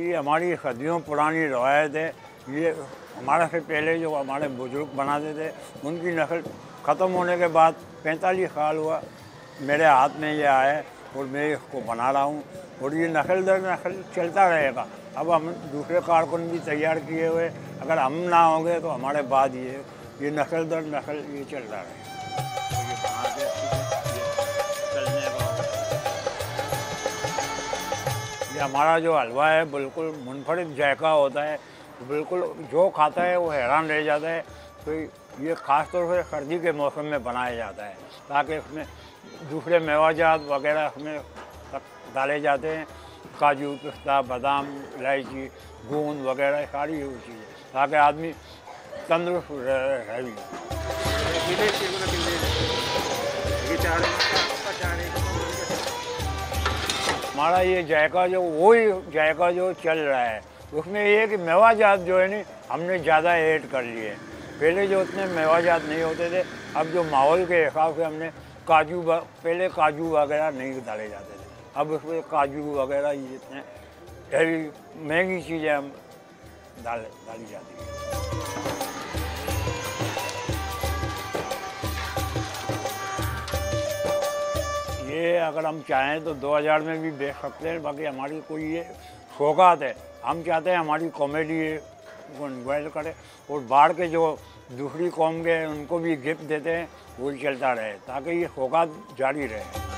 ये हमारी सदियों पुरानी रवायत है। ये हमारा से पहले जो हमारे बुजुर्ग बनाते थे उनकी नस्ल ख़त्म होने के बाद 45 साल हुआ मेरे हाथ में ये आया और मैं इसको बना रहा हूँ और ये नस्ल दर नस्ल चलता रहेगा। अब हम दूसरे कारकुन भी तैयार किए हुए, अगर हम ना होंगे तो हमारे बाद ये नस्ल दर नस्ल ये चलता रहेगा। ये हमारा जो हलवा है बिल्कुल मुनफरद जायका होता है, बिल्कुल जो खाता है वो हैरान रह जाता है। तो ये ख़ास तौर से सर्दी के मौसम में बनाया जाता है ताकि इसमें दूसरे मेवाजात वगैरह इसमें डाले जाते हैं, काजू, पिस्ता, बादाम, इलायची, गूंद वगैरह सारी वो चीज़ें, ताकि आदमी तंदुरुस्त रहे। हमारा ये जायका जो वही जायका जो चल रहा है उसमें ये कि मेवाजात जो है ना हमने ज़्यादा ऐड कर लिए। पहले जो उतने मेवाजात नहीं होते थे, अब जो माहौल के हिसाब से हमने काजू, पहले काजू वगैरह नहीं डाले जाते थे, अब उसमें काजू वगैरह ये इतने हैवी महंगी चीज़ें हम डाली जाती हैं। ये अगर हम चाहें तो 2000 में भी बेच सकते हैं, बाकी हमारी कोई ये शौकात है। हम चाहते हैं हमारी कॉमेडी को इन्वाइल करें और बाहर के जो दूसरी कौम के उनको भी गिफ्ट देते हैं वो चलता रहे ताकि ये शौकात जारी रहे।